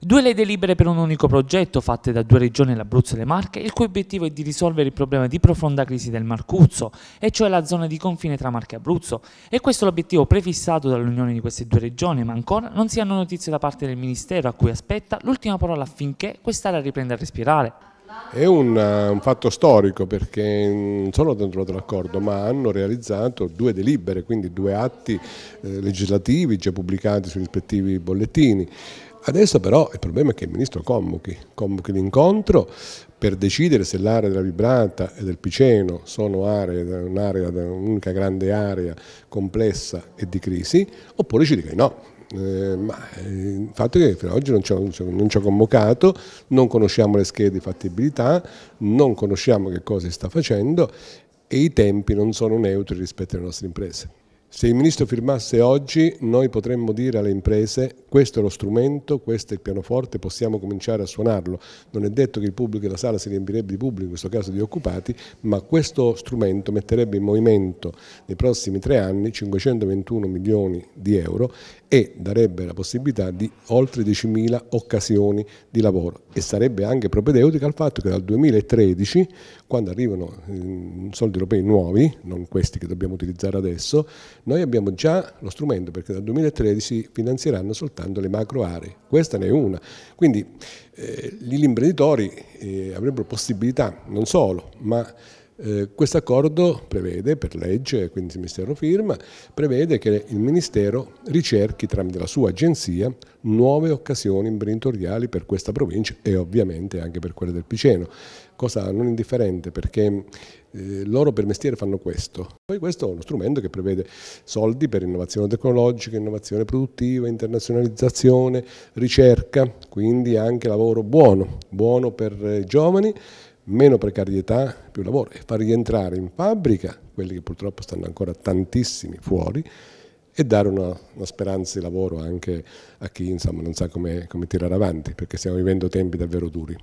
Due le delibere per un unico progetto fatte da due regioni, l'Abruzzo e le Marche, il cui obiettivo è di risolvere il problema di profonda crisi del Marcuzzo, e cioè la zona di confine tra Marche e Abruzzo. E questo è l'obiettivo prefissato dall'unione di queste due regioni, ma ancora non si hanno notizie da parte del Ministero, a cui aspetta l'ultima parola affinché quest'area riprenda a respirare. È un fatto storico, perché non sono dentro l'accordo, ma hanno realizzato due delibere, quindi due atti legislativi già pubblicati sui rispettivi bollettini. Adesso però il problema è che il Ministro convochi l'incontro per decidere se l'area della Vibrata e del Piceno sono un'unica grande area complessa e di crisi, oppure ci dica no. Il fatto è che fino ad oggi non ci ha convocato, non conosciamo le schede di fattibilità, non conosciamo che cosa si sta facendo e i tempi non sono neutri rispetto alle nostre imprese. Se il Ministro firmasse oggi, noi potremmo dire alle imprese: questo è lo strumento, questo è il pianoforte, possiamo cominciare a suonarlo. Non è detto che il pubblico, la sala si riempirebbe di pubblico, in questo caso di occupati, ma questo strumento metterebbe in movimento nei prossimi 3 anni 521 milioni di euro e darebbe la possibilità di oltre 10.000 occasioni di lavoro, e sarebbe anche propedeutica al fatto che dal 2013, quando arrivano soldi europei nuovi, non questi che dobbiamo utilizzare adesso, noi abbiamo già lo strumento, perché dal 2013 finanzieranno soltanto le macro aree, questa ne è una. Quindi gli imprenditori avrebbero possibilità, non solo, ma questo accordo prevede per legge, quindi il Ministero firma, prevede che il Ministero ricerchi tramite la sua agenzia nuove occasioni imprenditoriali per questa provincia e ovviamente anche per quella del Piceno, cosa non indifferente, perché loro per mestiere fanno questo. Poi questo è uno strumento che prevede soldi per innovazione tecnologica, innovazione produttiva, internazionalizzazione, ricerca, quindi anche lavoro buono per i giovani, meno precarietà, più lavoro, e far rientrare in fabbrica quelli che purtroppo stanno ancora tantissimi fuori e dare una speranza di lavoro anche a chi, insomma, non sa come tirare avanti, perché stiamo vivendo tempi davvero duri.